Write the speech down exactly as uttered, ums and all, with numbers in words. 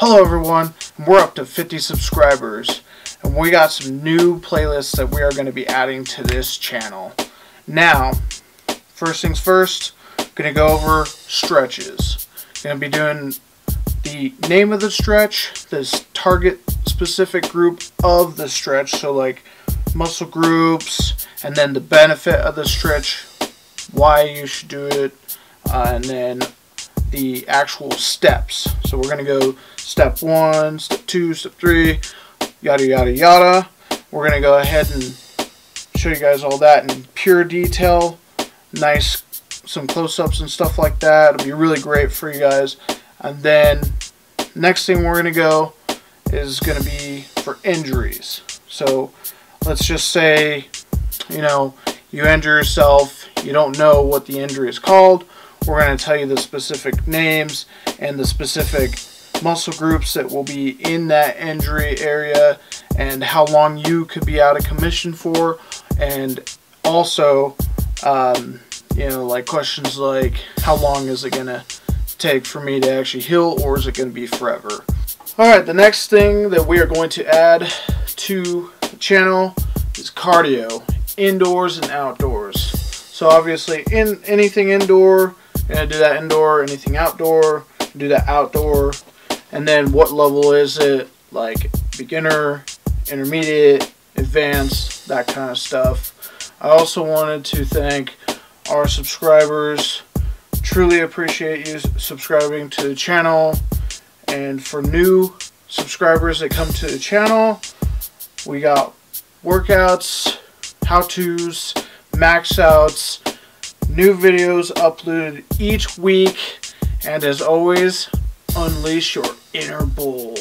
Hello everyone, we're up to fifty subscribers and we got some new playlists that we are going to be adding to this channel. Now, first things first, going to go over stretches. Going to be doing the name of the stretch, this target specific group of the stretch, so like muscle groups, and then the benefit of the stretch, why you should do it, uh, and then the actual steps. So we're going to go step one, step two, step three, yada yada yada. We're going to go ahead and show you guys all that in pure detail, nice, some close-ups and stuff like that. It'll be really great for you guys. And then next thing we're going to go is going to be for injuries. So let's just say, you know, you injure yourself, you don't know what the injury is called. We're going to tell you the specific names and the specific muscle groups that will be in that injury area and how long you could be out of commission for. And also, um, you know, like questions like, how long is it going to take for me to actually heal, or is it going to be forever? Alright, the next thing that we are going to add to the channel is cardio, indoors and outdoors. So obviously, in anything indoor, gonna do that indoor, anything outdoor, do that outdoor, and then what level is it, like beginner, intermediate, advanced, that kind of stuff. I also wanted to thank our subscribers. Truly appreciate you subscribing to the channel, and for new subscribers that come to the channel, we got workouts, how-tos, max outs, new videos uploaded each week, and as always, unleash your inner bull.